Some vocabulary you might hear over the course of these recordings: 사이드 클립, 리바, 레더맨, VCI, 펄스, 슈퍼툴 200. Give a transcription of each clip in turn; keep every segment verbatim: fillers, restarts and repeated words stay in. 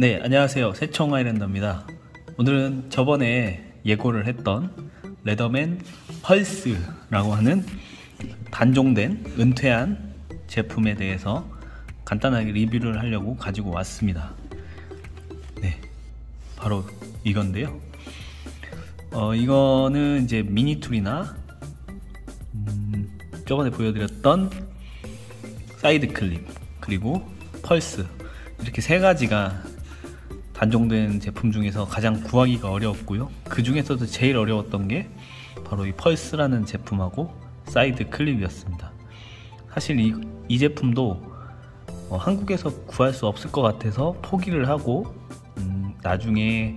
네, 안녕하세요. 새총 아일랜더입니다. 오늘은 저번에 예고를 했던 레더맨 펄스라고 하는 단종된 은퇴한 제품에 대해서 간단하게 리뷰를 하려고 가지고 왔습니다. 네, 바로 이건데요. 어, 이거는 이제 미니툴이나 음, 저번에 보여드렸던 사이드 클립 그리고 펄스, 이렇게 세 가지가 단종된 제품 중에서 가장 구하기가 어려웠고요. 그 중에서도 제일 어려웠던 게 바로 이 펄스라는 제품하고 사이드 클립이었습니다. 사실 이, 이 제품도 어, 한국에서 구할 수 없을 것 같아서 포기를 하고 음, 나중에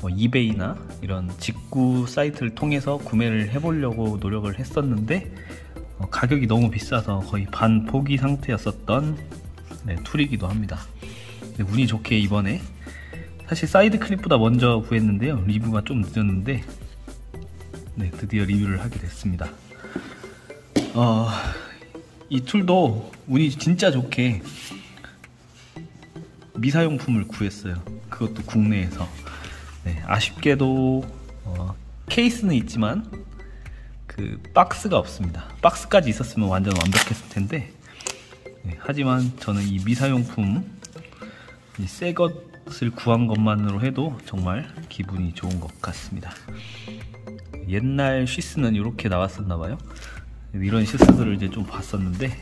뭐 이베이나 이런 직구 사이트를 통해서 구매를 해보려고 노력을 했었는데 어, 가격이 너무 비싸서 거의 반 포기 상태였었던 네, 툴이기도 합니다. 근데 운이 좋게 이번에 사실 사이드 클립보다 먼저 구했는데요, 리뷰가 좀 늦었는데 네, 드디어 리뷰를 하게 됐습니다. 어, 이 툴도 운이 진짜 좋게 미사용품을 구했어요. 그것도 국내에서. 네, 아쉽게도 어, 케이스는 있지만 그 박스가 없습니다. 박스까지 있었으면 완전 완벽했을 텐데 네, 하지만 저는 이 미사용품 이 새 것을 구한 것만으로 해도 정말 기분이 좋은 것 같습니다. 옛날 쉬스는 이렇게 나왔었나봐요. 이런 시스들을 이제 좀 봤었는데 네.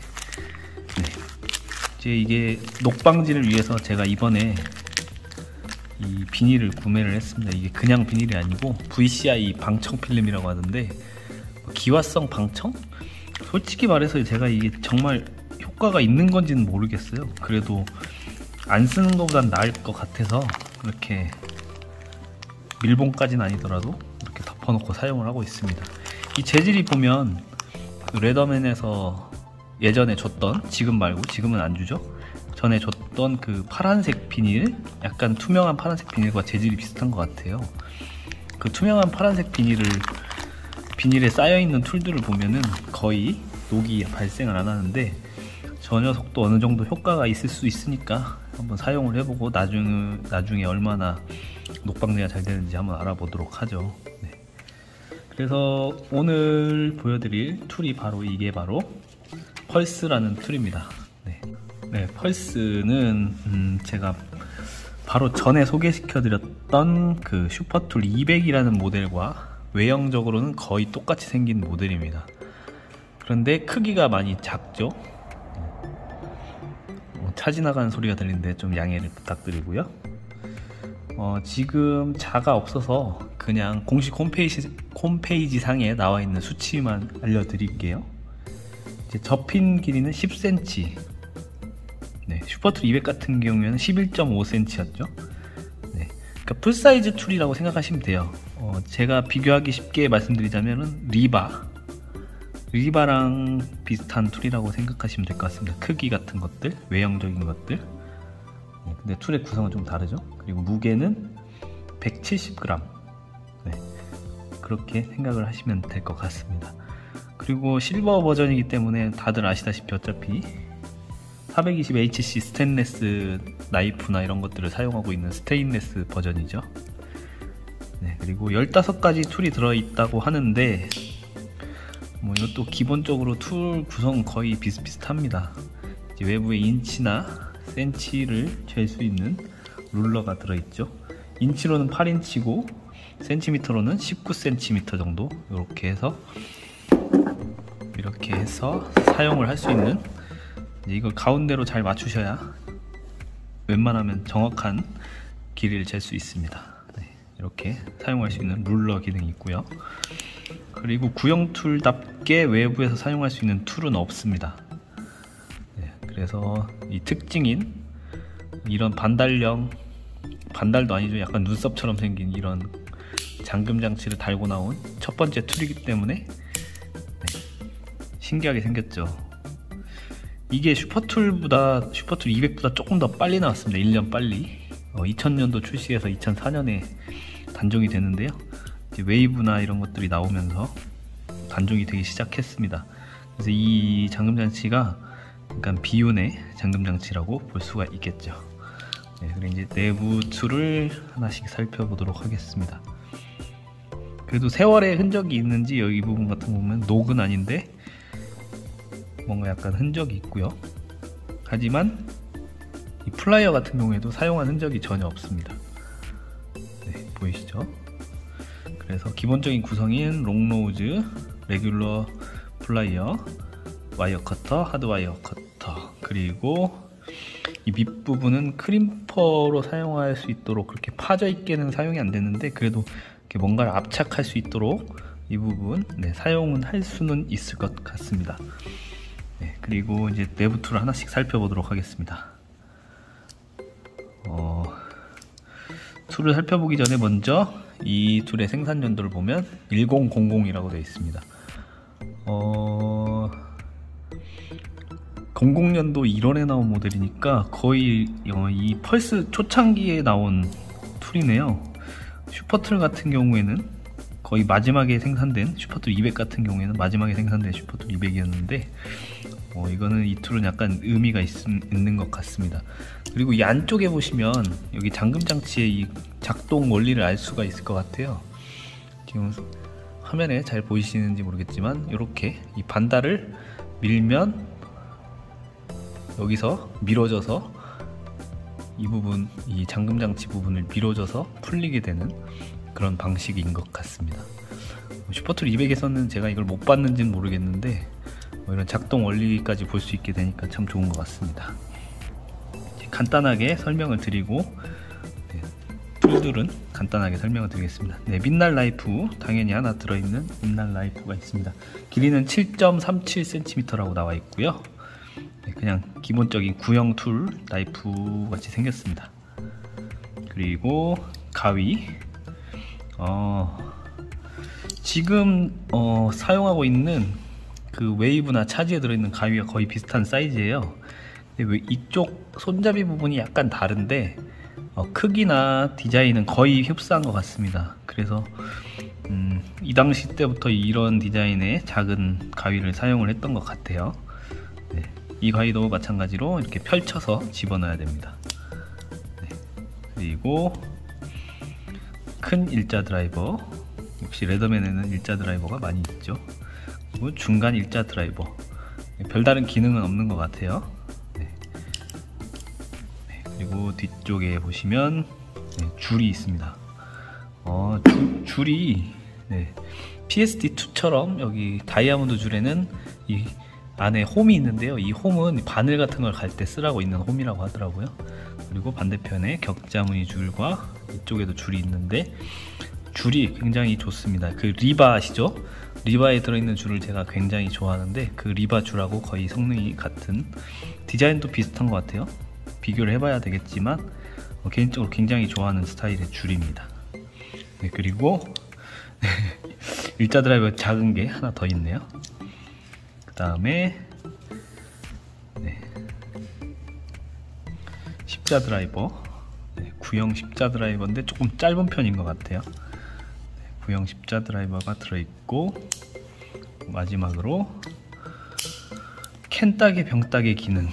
이제 이게 녹방지를 위해서 제가 이번에 이 비닐을 구매를 했습니다. 이게 그냥 비닐이 아니고 브이씨아이 방청 필름이라고 하는데 기화성 방청? 솔직히 말해서 제가 이게 정말 효과가 있는 건지는 모르겠어요. 그래도 안 쓰는 것보단 나을 것 같아서 이렇게 밀봉까지는 아니더라도 이렇게 덮어놓고 사용을 하고 있습니다. 이 재질이 보면 레더맨에서 예전에 줬던, 지금 말고 지금은 안 주죠, 전에 줬던 그 파란색 비닐, 약간 투명한 파란색 비닐과 재질이 비슷한 것 같아요. 그 투명한 파란색 비닐을 비닐에 쌓여있는 툴들을 보면은 거의 녹이 발생을 안 하는데 저 녀석도 어느 정도 효과가 있을 수 있으니까 한번 사용을 해보고 나중, 나중에 얼마나 녹방지가 잘 되는지 한번 알아보도록 하죠. 네. 그래서 오늘 보여드릴 툴이 바로 이게 바로 펄스라는 툴입니다. 네, 네 펄스는 음 제가 바로 전에 소개시켜드렸던 그 슈퍼툴 이백이라는 모델과 외형적으로는 거의 똑같이 생긴 모델입니다. 그런데 크기가 많이 작죠? 차 지나가는 소리가 들리는데 좀 양해를 부탁드리고요. 어, 지금 자가 없어서 그냥 공식 홈페이지, 홈페이지 상에 나와 있는 수치만 알려드릴게요. 이제 접힌 길이는 십 센티미터. 네, 슈퍼툴 이백 같은 경우에는 십일 점 오 센티미터였죠. 네, 그러니까 풀사이즈 툴이라고 생각하시면 돼요. 어, 제가 비교하기 쉽게 말씀드리자면은 리바, 리바랑 비슷한 툴이라고 생각하시면 될 것 같습니다. 크기 같은 것들, 외형적인 것들. 네, 근데 툴의 구성은 좀 다르죠. 그리고 무게는 백칠십 그램. 네, 그렇게 생각을 하시면 될 것 같습니다. 그리고 실버 버전이기 때문에 다들 아시다시피 어차피 사백이십 에이치씨 스테인레스 나이프나 이런 것들을 사용하고 있는 스테인레스 버전이죠. 네, 그리고 열다섯 가지 툴이 들어있다고 하는데 뭐 이것도 기본적으로 툴 구성 거의 비슷비슷합니다. 이제 외부에 인치나 센치를 잴 수 있는 룰러가 들어있죠. 인치로는 팔 인치고 센티미터로는 십구 센티미터 정도, 이렇게 해서 이렇게 해서 사용을 할 수 있는, 이걸 가운데로 잘 맞추셔야 웬만하면 정확한 길이를 잴 수 있습니다. 네, 이렇게 사용할 수 있는 룰러 기능이 있고요. 그리고 구형 툴답게 외부에서 사용할 수 있는 툴은 없습니다. 네, 그래서 이 특징인 이런 반달형, 반달도 아니죠, 약간 눈썹처럼 생긴 이런 잠금 장치를 달고 나온 첫 번째 툴이기 때문에 네, 신기하게 생겼죠. 이게 슈퍼툴보다, 슈퍼툴 이백보다 조금 더 빨리 나왔습니다. 일 년 빨리. 어, 이천 년도 출시해서 이천사 년에 단종이 되는데요, 웨이브나 이런 것들이 나오면서 단종이 되기 시작했습니다. 그래서 이 잠금장치가 약간 비운의 잠금장치라고 볼 수가 있겠죠. 네, 그리고 이제 내부 툴을 하나씩 살펴보도록 하겠습니다. 그래도 세월의 흔적이 있는지 여기 부분 같은 거 보면 녹은 아닌데 뭔가 약간 흔적이 있고요. 하지만 이 플라이어 같은 경우에도 사용한 흔적이 전혀 없습니다. 네, 보이시죠? 그래서 기본적인 구성인 롱노즈, 레귤러 플라이어, 와이어 커터, 하드와이어 커터, 그리고 이 밑부분은 크림퍼로 사용할 수 있도록 그렇게 파져있게는 사용이 안 되는데 그래도 이렇게 뭔가를 압착할 수 있도록 이 부분 네, 사용은 할 수는 있을 것 같습니다. 네, 그리고 이제 내부 툴을 하나씩 살펴보도록 하겠습니다. 어, 툴을 살펴보기 전에 먼저 이 툴의 생산 연도를 보면 천이라고 되어 있습니다. 어... 공공년도 일월에 나온 모델이니까 거의 이 펄스 초창기에 나온 툴이네요. 슈퍼툴 같은 경우에는 거의 마지막에 생산된 슈퍼툴 이백 같은 경우에는 마지막에 생산된 슈퍼툴 이백이었는데 어, 이거는 이 툴은 약간 의미가 있, 있는 것 같습니다. 그리고 이 안쪽에 보시면 여기 잠금 장치의 이 작동 원리를 알 수가 있을 것 같아요. 지금 화면에 잘 보이시는지 모르겠지만 이렇게 이 반달을 밀면 여기서 밀어져서 이 부분, 이 잠금장치 부분을 밀어져서 풀리게 되는 그런 방식인 것 같습니다. 슈퍼툴 이백에서는 제가 이걸 못 봤는지는 모르겠는데 뭐 이런 작동 원리까지 볼 수 있게 되니까 참 좋은 것 같습니다. 간단하게 설명을 드리고 네, 툴들은 간단하게 설명을 드리겠습니다. 네, 민날 라이프 당연히 하나 들어있는 민날 라이프가 있습니다. 길이는 칠 점 삼칠 센티미터라고 나와 있고요. 그냥 기본적인 구형 툴 나이프 같이 생겼습니다. 그리고 가위 어, 지금 어, 사용하고 있는 그 웨이브나 차지에 들어있는 가위가 거의 비슷한 사이즈예요. 근데 이쪽 손잡이 부분이 약간 다른데 어, 크기나 디자인은 거의 흡사한 것 같습니다. 그래서 음, 이 당시 때부터 이런 디자인의 작은 가위를 사용을 했던 것 같아요. 네. 이 가위도 마찬가지로 이렇게 펼쳐서 집어넣어야 됩니다. 네. 그리고 큰 일자 드라이버, 역시 레더맨에는 일자 드라이버가 많이 있죠. 그리고 중간 일자 드라이버, 네. 별다른 기능은 없는 것 같아요. 네. 네. 그리고 뒤쪽에 보시면 네. 줄이 있습니다. 어, 주, 줄이 네. 피에스디 투처럼 여기 다이아몬드 줄에는 이 안에 홈이 있는데요. 이 홈은 바늘 같은 걸 갈 때 쓰라고 있는 홈이라고 하더라고요. 그리고 반대편에 격자무늬 줄과 이쪽에도 줄이 있는데 줄이 굉장히 좋습니다. 그 리바 아시죠? 리바에 들어있는 줄을 제가 굉장히 좋아하는데 그 리바 줄하고 거의 성능이 같은, 디자인도 비슷한 것 같아요. 비교를 해봐야 되겠지만 개인적으로 굉장히 좋아하는 스타일의 줄입니다. 네, 그리고 일자 드라이버 작은 게 하나 더 있네요. 그 다음에 네. 십자 드라이버, 네. 구형 십자 드라이버인데 조금 짧은 편인 것 같아요. 네. 구형 십자 드라이버가 들어있고 마지막으로 캔따개 병따개 기능,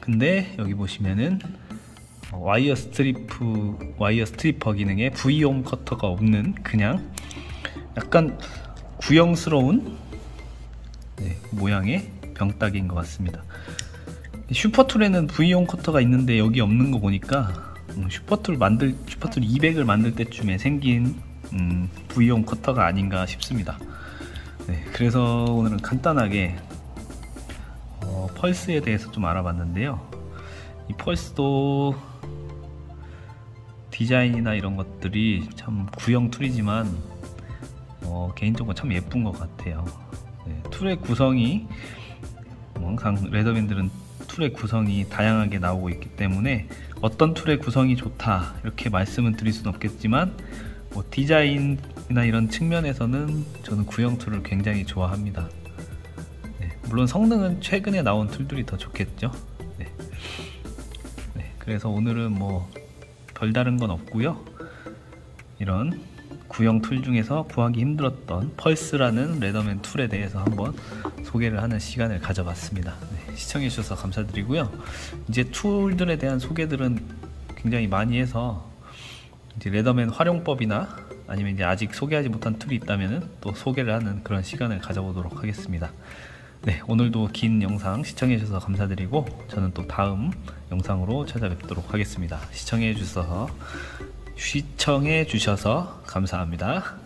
근데 여기 보시면은 와이어 스트리프, 와이어 스트리퍼 기능에 V홈 커터가 없는 그냥 약간 구형스러운 네, 모양의 병따개인 것 같습니다. 슈퍼툴에는 V홈 커터가 있는데 여기 없는 거 보니까 음, 슈퍼툴 만들 슈퍼툴 이백을 만들 때쯤에 생긴 음, V홈 커터가 아닌가 싶습니다. 네, 그래서 오늘은 간단하게 어, 펄스에 대해서 좀 알아봤는데요. 이 펄스도 디자인이나 이런 것들이 참 구형 툴이지만 어, 개인적으로 참 예쁜 것 같아요. 네, 툴의 구성이 항상 레더맨들은 툴의 구성이 다양하게 나오고 있기 때문에 어떤 툴의 구성이 좋다 이렇게 말씀은 드릴 수는 없겠지만 뭐 디자인이나 이런 측면에서는 저는 구형 툴을 굉장히 좋아합니다. 네, 물론 성능은 최근에 나온 툴들이 더 좋겠죠. 네. 네, 그래서 오늘은 뭐 별다른 건 없고요. 이런 구형 툴 중에서 구하기 힘들었던 펄스라는 레더맨 툴에 대해서 한번 소개를 하는 시간을 가져봤습니다. 네, 시청해주셔서 감사드리고요. 이제 툴들에 대한 소개들은 굉장히 많이 해서 이제 레더맨 활용법이나 아니면 이제 아직 소개하지 못한 툴이 있다면은 또 소개를 하는 그런 시간을 가져보도록 하겠습니다. 네, 오늘도 긴 영상 시청해주셔서 감사드리고 저는 또 다음 영상으로 찾아뵙도록 하겠습니다. 시청해주셔서, 시청해주셔서 감사합니다.